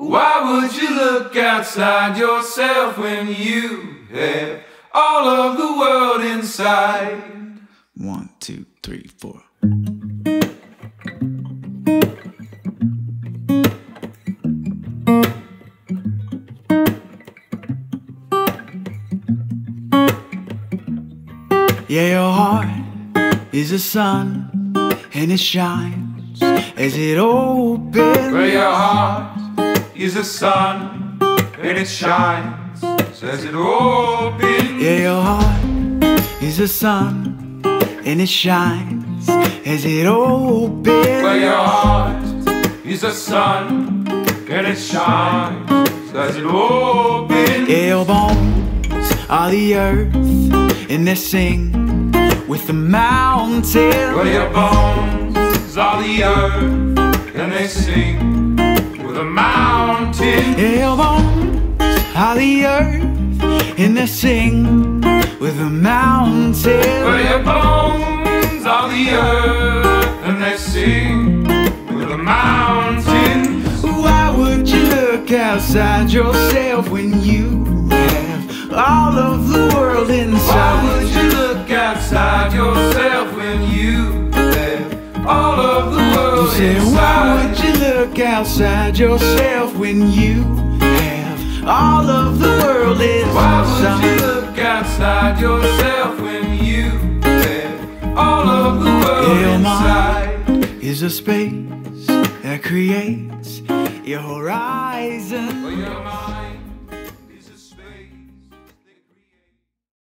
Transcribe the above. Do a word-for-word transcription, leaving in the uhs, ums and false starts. Why would you look outside yourself when you have all of the world inside? One, two, three, four. Yeah, your heart is a sun, and it shines as it opens. Well, your heart is a sun, and it shines as it opens. Yeah, your heart is a sun, and it shines as it opens. Well, your heart is a sun, and it shines as it opens. Yeah, your bones are the earth, and they sing with the mountains. Well, your bones are the earth, and they sing the mountain. Yeah, your bones are the earth, and they sing with the mountain. Well, your bones are the earth, and they sing with the mountain. Why would you look outside yourself when you have all of the world inside? Why would you look outside yourself when you have all of the world you inside? Say, why would you look outside yourself when you have all of the world inside? Why would you look outside yourself when you have all of the world your inside? Your mind is a space that creates your horizon. Well, your mind